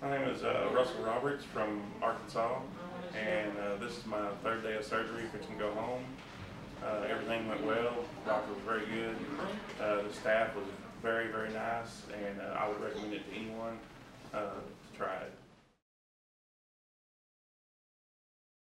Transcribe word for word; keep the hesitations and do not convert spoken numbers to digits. My name is uh, Russell Roberts from Arkansas, and uh, this is my third day of surgery. Fixing to go home. Uh, everything went well. The doctor was very good. Uh, the staff was very, very nice, and uh, I would recommend it to anyone uh, to try it.